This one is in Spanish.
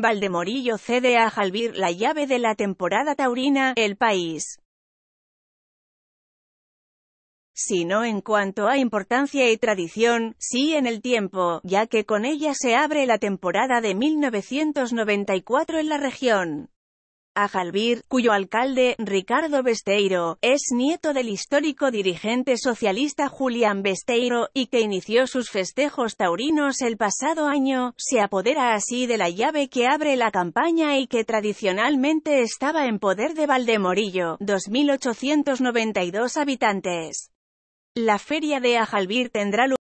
Valdemorillo cede a Ajalvir la llave de la temporada taurina. El País. Si no en cuanto a importancia y tradición, sí en el tiempo, ya que con ella se abre la temporada de 1994 en la región. Ajalvir, cuyo alcalde, Julián Besteiro, es nieto del histórico dirigente socialista Julián Besteiro, y que inició sus festejos taurinos el pasado año, se apodera así de la llave que abre la campaña y que tradicionalmente estaba en poder de Valdemorillo, 2.892 habitantes. La feria de Ajalvir tendrá lugar